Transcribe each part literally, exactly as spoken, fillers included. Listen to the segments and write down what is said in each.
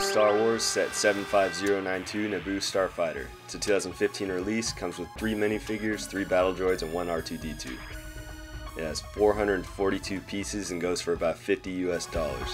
of Star Wars set seven five zero nine two Naboo Starfighter. It's a two thousand fifteen release, comes with three minifigures, three battle droids, and one R two D two. It has four hundred forty-two pieces and goes for about fifty U S dollars.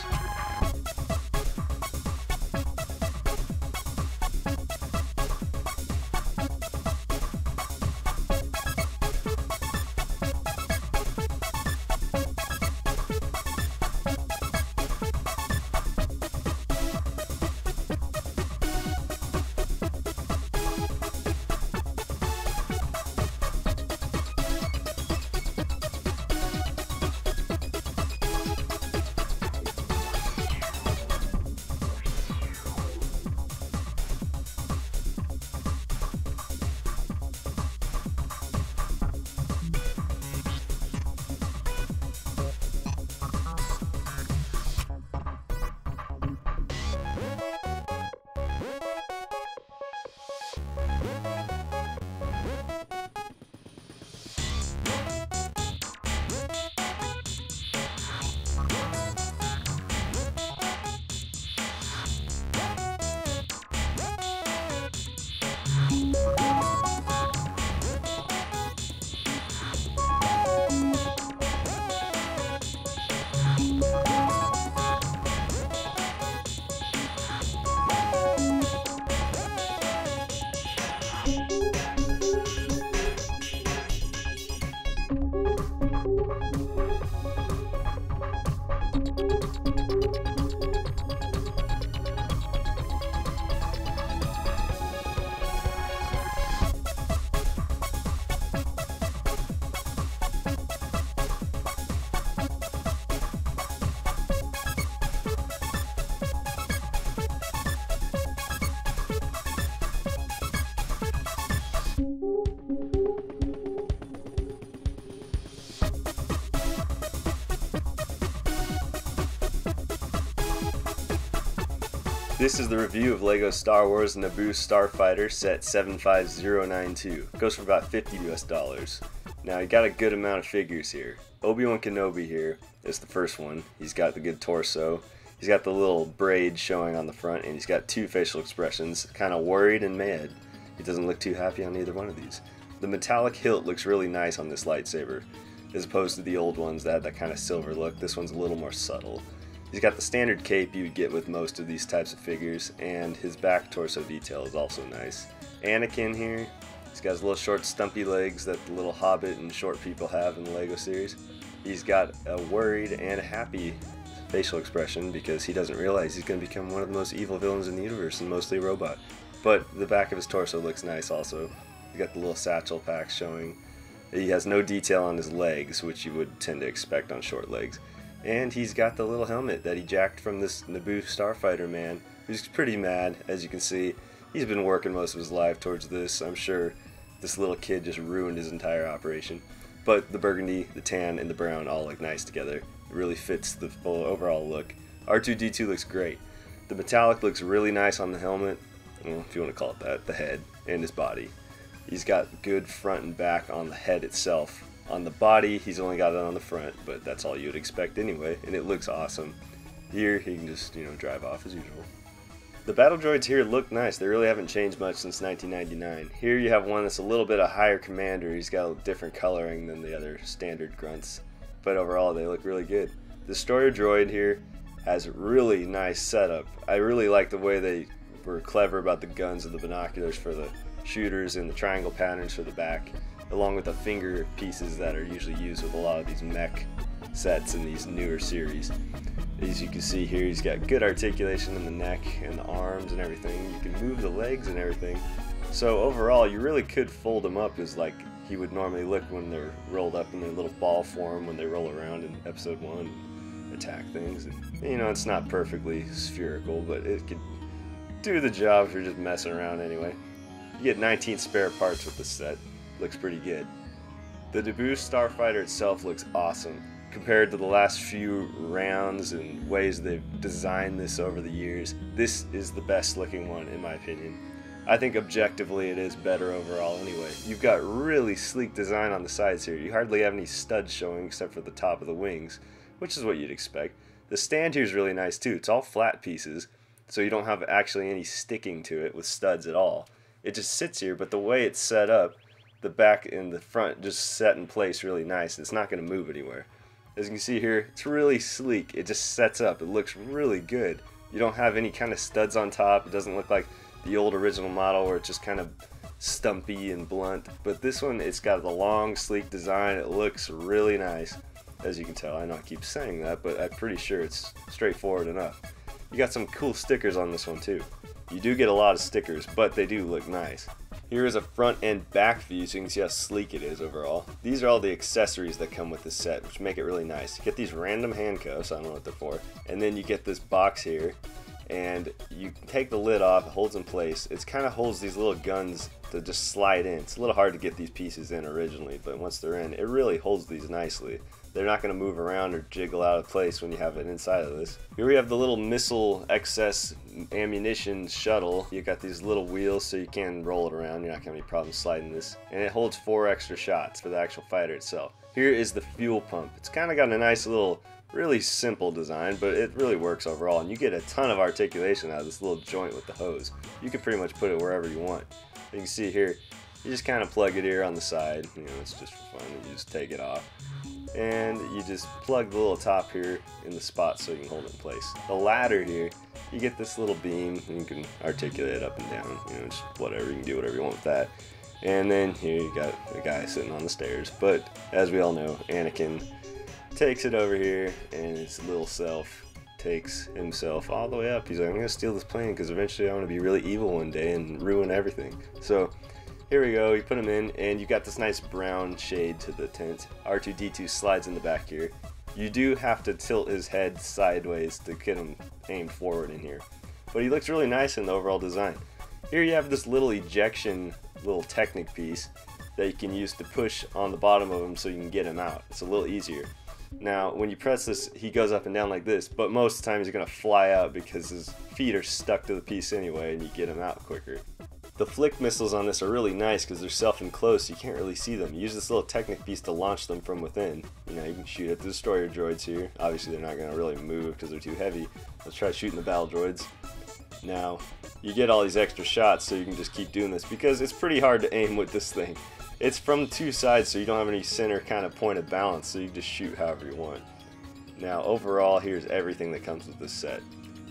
This is the review of LEGO Star Wars Naboo Starfighter set seven five zero nine two. Goes for about fifty U S dollars. Now you got a good amount of figures here. Obi-Wan Kenobi here is the first one. He's got the good torso. He's got the little braid showing on the front, and he's got two facial expressions, kind of worried and mad. He doesn't look too happy on either one of these. The metallic hilt looks really nice on this lightsaber, as opposed to the old ones that had that kind of silver look. This one's a little more subtle. He's got the standard cape you would get with most of these types of figures, and his back torso detail is also nice. Anakin here, he's got his little short stumpy legs that the little hobbit and short people have in the LEGO series. He's got a worried and happy facial expression because he doesn't realize he's going to become one of the most evil villains in the universe and mostly a robot. But the back of his torso looks nice also. He's got the little satchel pack showing. He has no detail on his legs, which you would tend to expect on short legs. And he's got the little helmet that he jacked from this Naboo Starfighter man, who's pretty mad, as you can see. He's been working most of his life towards this. I'm sure this little kid just ruined his entire operation. But the burgundy, the tan, and the brown all look nice together. It really fits the full overall look. R two D two looks great. The metallic looks really nice on the helmet, well, if you want to call it that, the head, and his body. He's got good front and back on the head itself. On the body, he's only got it on the front, but that's all you would expect anyway, and it looks awesome. Here, he can just, you know, drive off as usual. The battle droids here look nice. They really haven't changed much since nineteen ninety-nine. Here you have one that's a little bit of higher commander. He's got a different coloring than the other standard grunts, but overall they look really good. The destroyer droid here has a really nice setup. I really like the way they were clever about the guns and the binoculars for the shooters and the triangle patterns for the back, along with the finger pieces that are usually used with a lot of these mech sets in these newer series. As you can see here, he's got good articulation in the neck and the arms and everything. You can move the legs and everything. So overall, you really could fold him up as like he would normally look when they're rolled up in their little ball form when they roll around in episode one and attack things. And, you know, it's not perfectly spherical, but it could do the job if you're just messing around anyway. You get nineteen spare parts with the set. Looks pretty good. The Naboo Starfighter itself looks awesome. Compared to the last few rounds and ways they've designed this over the years, this is the best looking one in my opinion. I think objectively it is better overall anyway. You've got really sleek design on the sides here. You hardly have any studs showing except for the top of the wings, which is what you'd expect. The stand here is really nice too. It's all flat pieces. so you don't have actually any sticking to it with studs at all. It just sits here, but the way it's set up, the back and the front just set in place really nice. It's not going to move anywhere. As you can see here, it's really sleek. It just sets up. It looks really good. You don't have any kind of studs on top. It doesn't look like the old original model where it's just kind of stumpy and blunt. But this one, it's got the long, sleek design. It looks really nice. As you can tell, I know I keep saying that, but I'm pretty sure it's straightforward enough. You got some cool stickers on this one too. You do get a lot of stickers, but they do look nice. Here is a front and back view so you can see how sleek it is overall. These are all the accessories that come with this set, which make it really nice. You get these random handcuffs, I don't know what they're for, and then you get this box here, and you take the lid off, it holds in place. It kind of holds these little guns to just slide in. It's a little hard to get these pieces in originally, but once they're in, it really holds these nicely. They're not going to move around or jiggle out of place when you have it inside of this. Here we have the little missile excess ammunition shuttle. You got these little wheels so you can roll it around. You're not going to have any problem sliding this. And it holds four extra shots for the actual fighter itself. Here is the fuel pump. It's kind of got a nice little, really simple design, but it really works overall. And you get a ton of articulation out of this little joint with the hose. You can pretty much put it wherever you want. You can see here, you just kind of plug it here on the side. You know, it's just for fun. You just take it off. And you just plug the little top here in the spot so you can hold it in place. The ladder here, you get this little beam and you can articulate it up and down, you know, just whatever, you can do whatever you want with that. And then here you got a guy sitting on the stairs, but as we all know, Anakin takes it over here and his little self takes himself all the way up. He's like, I'm gonna steal this plane because eventually I want to be really evil one day and ruin everything. So here we go, you put them in, and you got this nice brown shade to the tent. R two D two slides in the back here. You do have to tilt his head sideways to get him aimed forward in here. But he looks really nice in the overall design. Here you have this little ejection, little Technic piece that you can use to push on the bottom of him so you can get him out. It's a little easier. Now, when you press this, he goes up and down like this, but most of the time he's going to fly out because his feet are stuck to the piece anyway, and you get him out quicker. The flick missiles on this are really nice because they're self-enclosed, so you can't really see them. You use this little Technic piece to launch them from within. You know, you can shoot at the destroyer droids here. Obviously, they're not going to really move because they're too heavy. Let's try shooting the battle droids. Now, you get all these extra shots, so you can just keep doing this because it's pretty hard to aim with this thing. It's from two sides, so you don't have any center kind of point of balance, so you just shoot however you want. Now, overall, here's everything that comes with this set.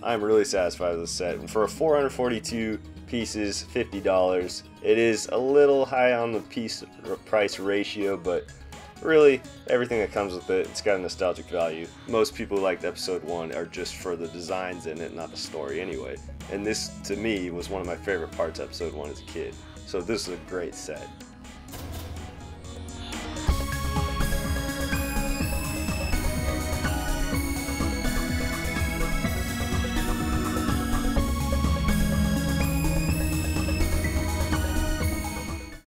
I'm really satisfied with this set. For a four hundred forty-two pieces, fifty dollars, it is a little high on the piece price ratio, but really everything that comes with it, it's got a nostalgic value. Most people who liked episode one are just for the designs in it, not the story anyway. And this, to me, was one of my favorite parts of episode one as a kid. So this is a great set.